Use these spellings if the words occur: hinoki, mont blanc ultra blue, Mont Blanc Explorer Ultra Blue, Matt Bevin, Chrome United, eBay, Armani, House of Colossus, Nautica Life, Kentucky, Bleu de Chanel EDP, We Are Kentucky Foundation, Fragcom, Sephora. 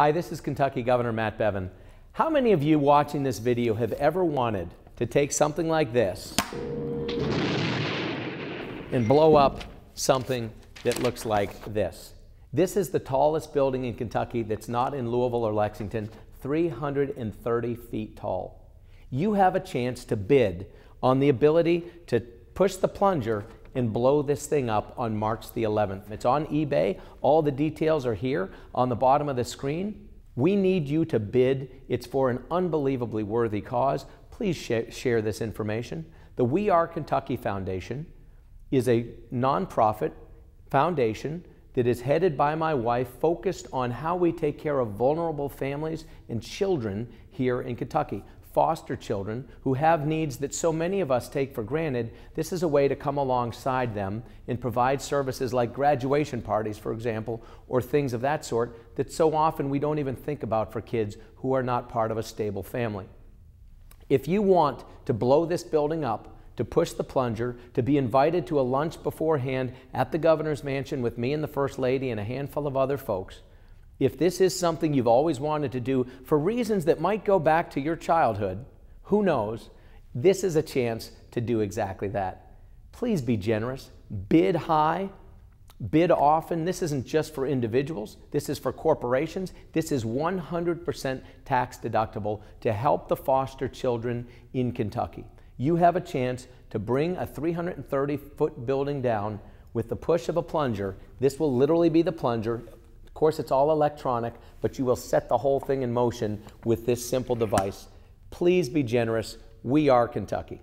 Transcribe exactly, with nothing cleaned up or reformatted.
Hi, this is Kentucky Governor Matt Bevin. How many of you watching this video have ever wanted to take something like this and blow up something that looks like this? This is the tallest building in Kentucky that's not in Louisville or Lexington, three hundred thirty feet tall. You have a chance to bid on the ability to push the plunger and blow this thing up on March the eleventh. It's on eBay. All the details are here on the bottom of the screen. We need you to bid. It's for an unbelievably worthy cause. Please sh- share this information. The We Are Kentucky Foundation is a nonprofit foundation that is headed by my wife, focused on how we take care of vulnerable families and children here in Kentucky. Foster children who have needs that so many of us take for granted. This is a way to come alongside them and provide services like graduation parties, for example, or things of that sort that so often we don't even think about for kids who are not part of a stable family. If you want to blow this building up, to push the plunger, to be invited to a lunch beforehand at the governor's mansion with me and the first lady and a handful of other folks, if this is something you've always wanted to do for reasons that might go back to your childhood, who knows, this is a chance to do exactly that. Please be generous, bid high, bid often. This isn't just for individuals, this is for corporations. This is one hundred percent tax deductible to help the foster children in Kentucky. You have a chance to bring a three hundred thirty foot building down with the push of a plunger. This will literally be the plunger. Of course, it's all electronic, but you will set the whole thing in motion with this simple device. Please be generous. We are Kentucky.